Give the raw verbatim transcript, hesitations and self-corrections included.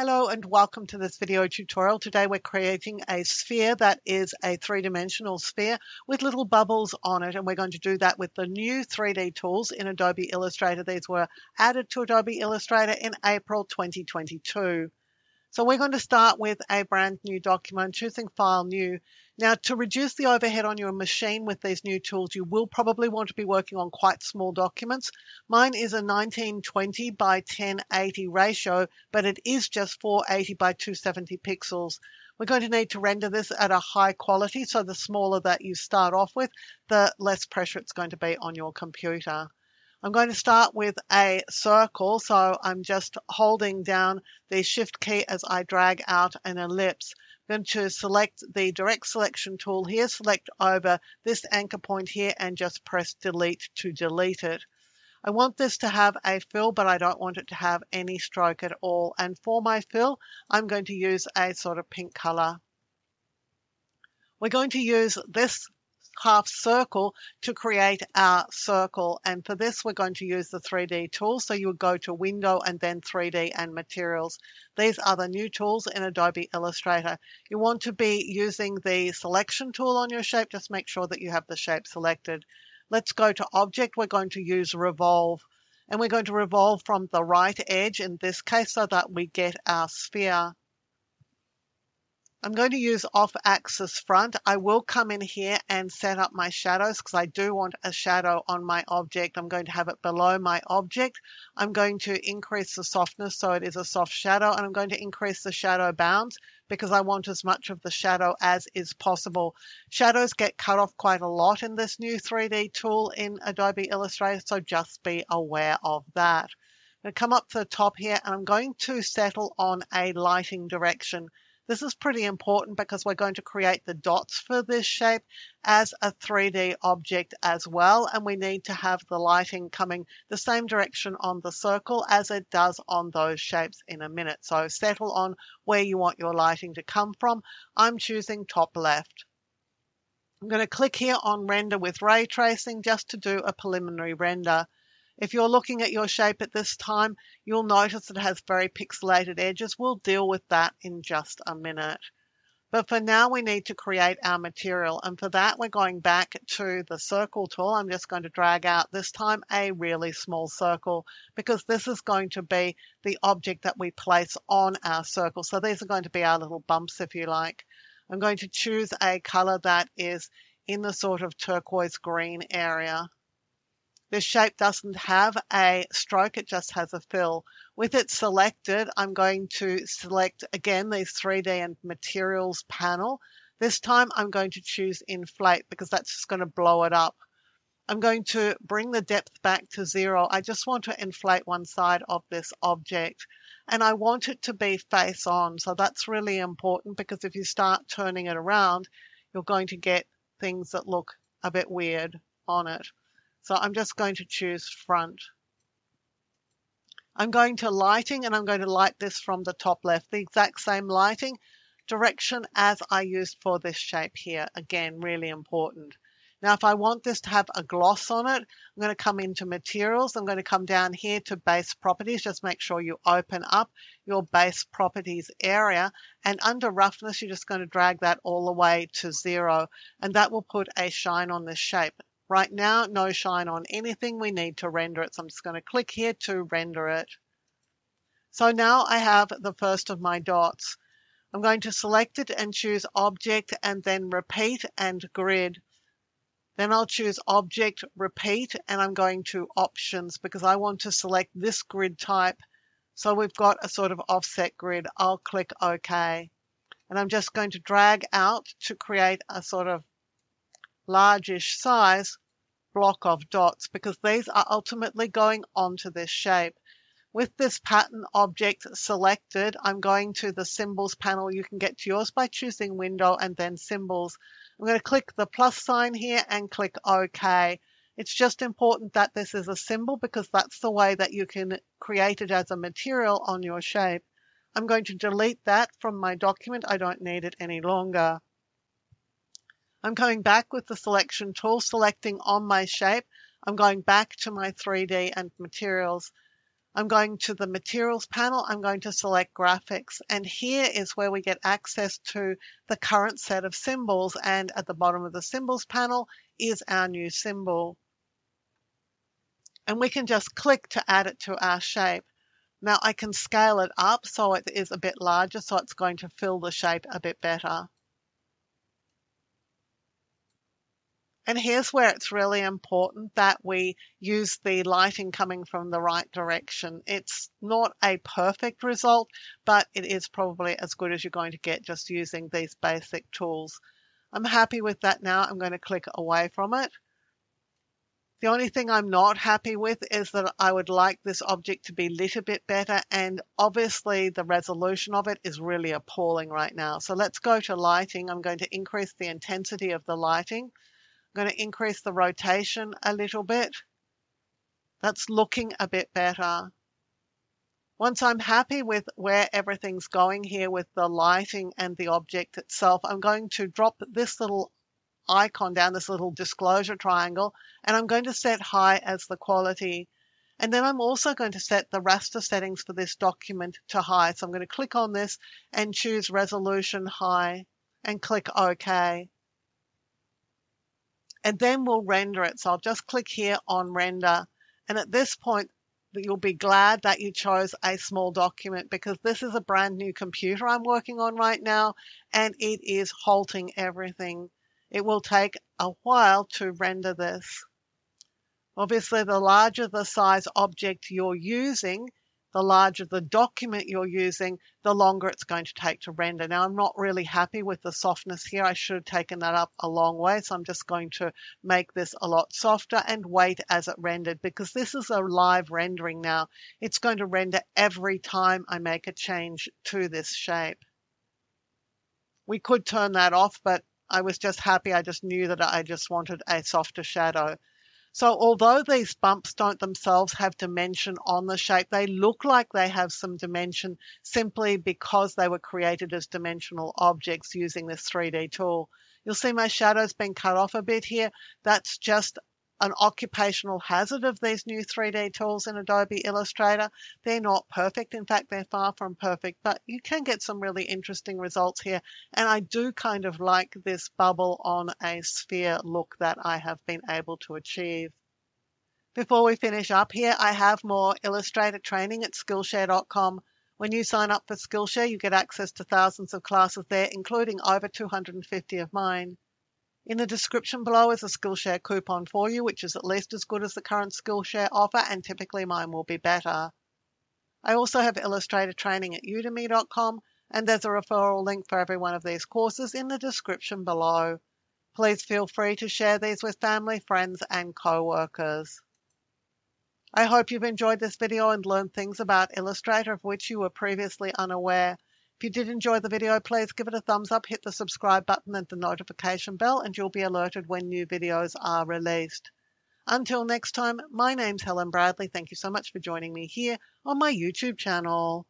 Hello and welcome to this video tutorial. Today we're creating a sphere that is a three-dimensional sphere with little bubbles on it, and we're going to do that with the new three D tools in Adobe Illustrator. These were added to Adobe Illustrator in April twenty twenty-two. So we're going to start with a brand new document, choosing File, New. Now, to reduce the overhead on your machine with these new tools, you will probably want to be working on quite small documents. Mine is a nineteen twenty by ten eighty ratio, but it is just four eighty by two seventy pixels. We're going to need to render this at a high quality, so the smaller that you start off with, the less pressure it's going to be on your computer. I'm going to start with a circle, so I'm just holding down the Shift key as I drag out an ellipse. I'm going to select the direct selection tool here, select over this anchor point here, and just press delete to delete it. I want this to have a fill, but I don't want it to have any stroke at all. And for my fill, I'm going to use a sort of pink color. We're going to use this half circle to create our circle, and for this we're going to use the three D tools. So you would go to Window and then three D and Materials. These are the new tools in Adobe Illustrator. You want to be using the selection tool on your shape. Just make sure that you have the shape selected. Let's go to Object. We're going to use Revolve, and we're going to revolve from the right edge in this case so that we get our sphere. I'm going to use off-axis front. I will come in here and set up my shadows because I do want a shadow on my object. I'm going to have it below my object. I'm going to increase the softness so it is a soft shadow, and I'm going to increase the shadow bounds because I want as much of the shadow as is possible. Shadows get cut off quite a lot in this new three D tool in Adobe Illustrator, so just be aware of that. I'm going to come up to the top here, and I'm going to settle on a lighting direction. This is pretty important because we're going to create the dots for this shape as a three D object as well, and we need to have the lighting coming the same direction on the circle as it does on those shapes in a minute. So settle on where you want your lighting to come from. I'm choosing top left. I'm going to click here on Render with Ray Tracing just to do a preliminary render. If you're looking at your shape at this time, you'll notice it has very pixelated edges. We'll deal with that in just a minute. But for now, we need to create our material. And for that, we're going back to the circle tool. I'm just going to drag out this time a really small circle because this is going to be the object that we place on our circle. So these are going to be our little bumps, if you like. I'm going to choose a color that is in the sort of turquoise green area. This shape doesn't have a stroke, it just has a fill. With it selected, I'm going to select again these three D and Materials panel. This time I'm going to choose Inflate because that's just going to blow it up. I'm going to bring the depth back to zero. I just want to inflate one side of this object, and I want it to be face on. So that's really important because if you start turning it around, you're going to get things that look a bit weird on it. So I'm just going to choose front. I'm going to lighting, and I'm going to light this from the top left, the exact same lighting direction as I used for this shape here. Again, really important. Now, if I want this to have a gloss on it, I'm going to come into Materials. I'm going to come down here to Base Properties. Just make sure you open up your Base Properties area. And under Roughness, you're just going to drag that all the way to zero. And that will put a shine on this shape. Right now, no shine on anything. We need to render it. So I'm just going to click here to render it. So now I have the first of my dots. I'm going to select it and choose Object and then Repeat and Grid. Then I'll choose Object, Repeat, and I'm going to Options because I want to select this grid type. So we've got a sort of offset grid. I'll click OK. And I'm just going to drag out to create a sort of largish size block of dots because these are ultimately going onto this shape. With this pattern object selected, I'm going to the Symbols panel. You can get to yours by choosing Window and then Symbols. I'm going to click the plus sign here and click OK. It's just important that this is a symbol because that's the way that you can create it as a material on your shape. I'm going to delete that from my document. I don't need it any longer. I'm going back with the selection tool, selecting on my shape. I'm going back to my three D and Materials. I'm going to the materials panel, I'm going to select graphics, and here is where we get access to the current set of symbols, and at the bottom of the symbols panel is our new symbol. And we can just click to add it to our shape. Now I can scale it up so it is a bit larger, so it's going to fill the shape a bit better. And here's where it's really important that we use the lighting coming from the right direction. It's not a perfect result, but it is probably as good as you're going to get just using these basic tools. I'm happy with that now. I'm going to click away from it. The only thing I'm not happy with is that I would like this object to be a little bit better, and obviously the resolution of it is really appalling right now. So let's go to lighting. I'm going to increase the intensity of the lighting. I'm going to increase the rotation a little bit. That's looking a bit better. Once I'm happy with where everything's going here with the lighting and the object itself, I'm going to drop this little icon down, this little disclosure triangle, and I'm going to set high as the quality. And then I'm also going to set the raster settings for this document to high. So I'm going to click on this and choose resolution high and click OK. And then we'll render it. So I'll just click here on render. And at this point, you'll be glad that you chose a small document, because this is a brand new computer I'm working on right now, and it is halting everything. It will take a while to render this. Obviously, the larger the size object you're using, the larger the document you're using, the longer it's going to take to render. Now, I'm not really happy with the softness here. I should have taken that up a long way, so I'm just going to make this a lot softer and wait as it rendered, because this is a live rendering now. It's going to render every time I make a change to this shape. We could turn that off, but I was just happy. I just knew that I just wanted a softer shadow. So although these bumps don't themselves have dimension on the shape, they look like they have some dimension simply because they were created as dimensional objects using this three D tool. You'll see my shadow's been cut off a bit here. That's just an occupational hazard of these new three D tools in Adobe Illustrator. They're not perfect. In fact, they're far from perfect, but you can get some really interesting results here. And I do kind of like this bubble on a sphere look that I have been able to achieve. Before we finish up here, I have more Illustrator training at Skillshare dot com. When you sign up for Skillshare, you get access to thousands of classes there, including over two hundred fifty of mine. In the description below is a Skillshare coupon for you, which is at least as good as the current Skillshare offer, and typically mine will be better. I also have Illustrator training at udemy dot com, and there's a referral link for every one of these courses in the description below. Please feel free to share these with family, friends, and co-workers. I hope you've enjoyed this video and learned things about Illustrator of which you were previously unaware. If you did enjoy the video, please give it a thumbs up, hit the subscribe button and the notification bell, and you'll be alerted when new videos are released. Until next time, my name's Helen Bradley. Thank you so much for joining me here on my YouTube channel.